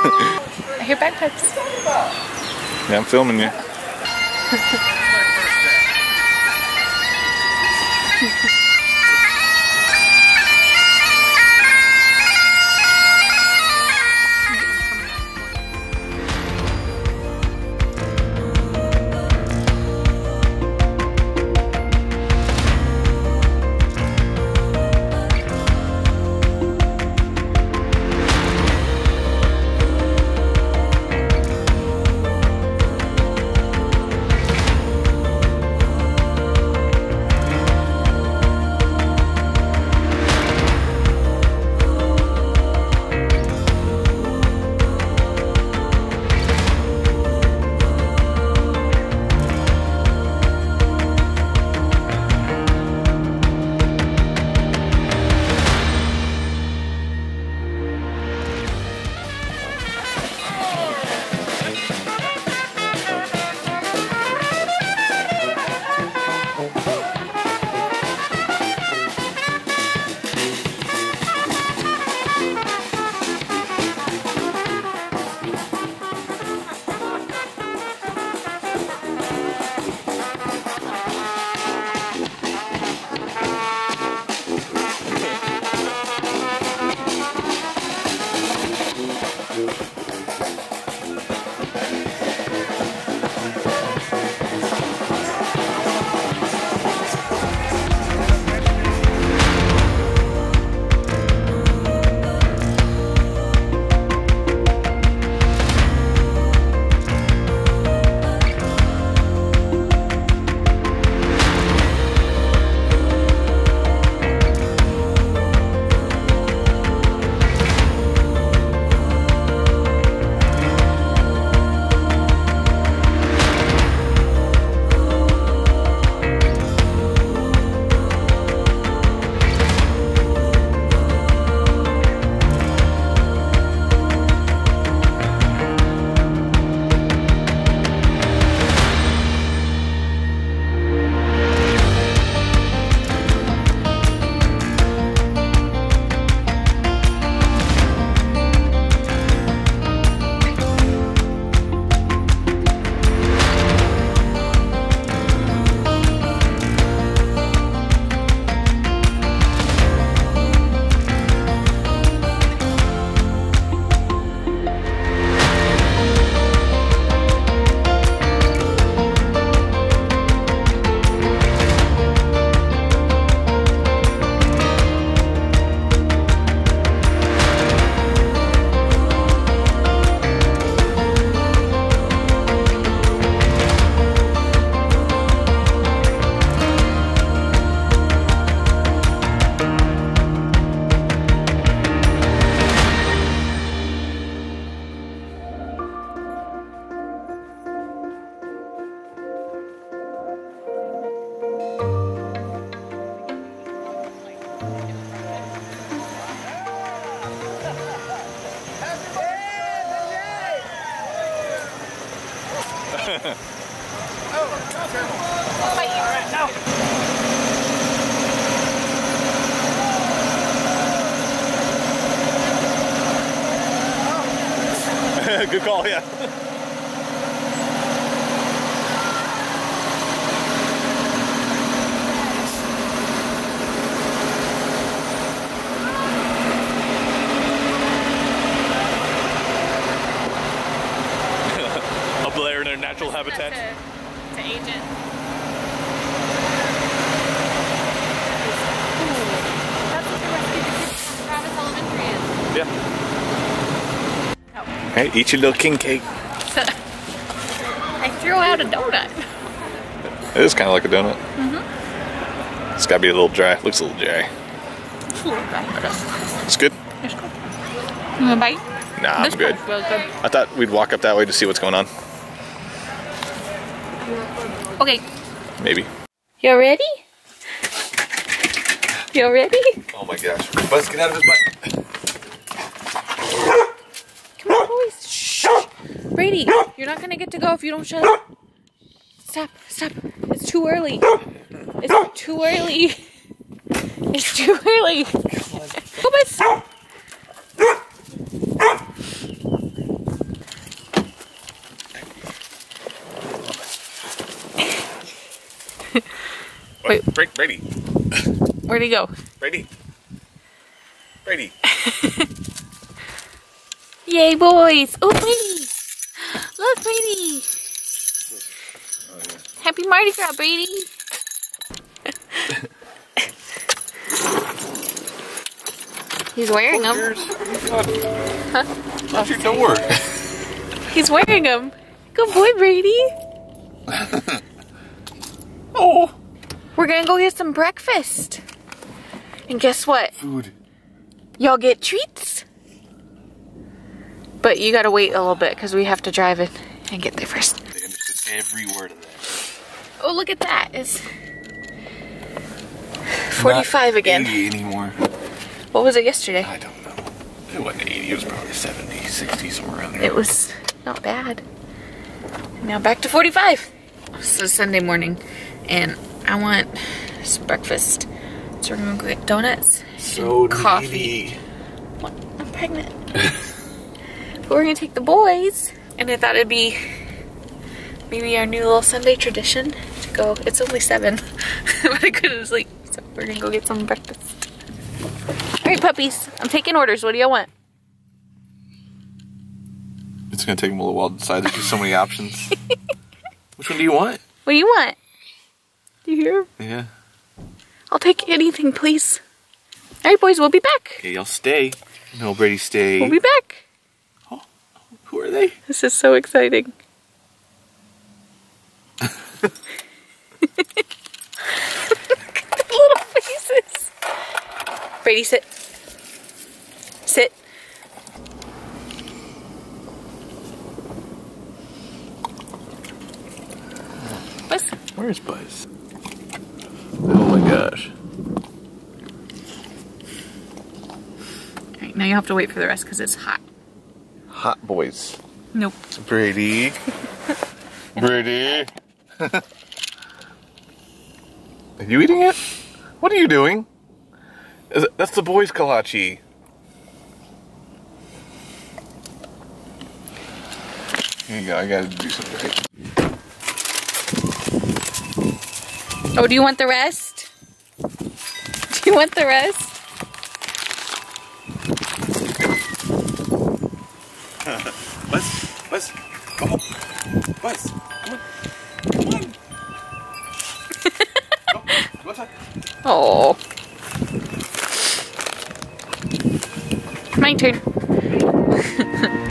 I hear bagpipes. Yeah, I'm filming you. Good call, yeah. Up there in their natural habitat. To agent. Hey, eat your little king cake. I threw out a donut. It is kind of like a donut. Mm-hmm. It's got to be a little dry. Looks a little dry. It's a little dry. Okay. It's good. It's good. You want a bite? Nah, I'm good. Really good. I thought we'd walk up that way to see what's going on. Okay. Maybe. You ready? You ready? Oh my gosh. Let's get out of this butt. Brady, you're not gonna get to go if you don't shut up. Stop, stop. It's too early. It's too early. It's too early. Come on. Wait. Brady. Where'd he go? Brady. Yay, boys. Oh, Brady. Look, Brady. Oh, yeah. Happy Mardi Gras, Brady. He's wearing them. Huh? Shut your door. He's wearing them. Good boy, Brady. Oh. We're gonna go get some breakfast. And guess what? Food. Y'all get treats. But you gotta wait a little bit because we have to drive it and get there first. They understood every word of that. Oh, look at that. It's 45 again. Not 80 anymore. What was it yesterday? I don't know. It wasn't 80, it was probably 70, 60, somewhere around there. It was not bad. Now back to 45. This is Sunday morning and I want some breakfast. So we're gonna go get donuts and coffee. What? I'm pregnant. But we're gonna take the boys, and I thought it'd be maybe our new little Sunday tradition to go. It's only 7, but I couldn't sleep. So we're gonna go get some breakfast. All right, puppies, I'm taking orders. What do y'all want? It's gonna take them a little while to decide. There's just so many options. Which one do you want? What do you want? Do you hear? Yeah. I'll take anything, please. All right, boys, we'll be back. Okay, y'all stay. No, Brady, stay. We'll be back. Oh, who are they? This is so exciting. Look at the little faces. Brady, sit. Sit. Buzz. Where's Buzz? Oh my gosh. Alright, now you have to wait for the rest because it's hot. Hot boys. Nope. Brady. Brady. Are you eating it? What are you doing? That's the boys' kolache. Here you go, I gotta do something right. Oh, do you want the rest? Do you want the rest? Buzz, come on. Buzz, come on. Come on. Go, go outside. Oh. My turn.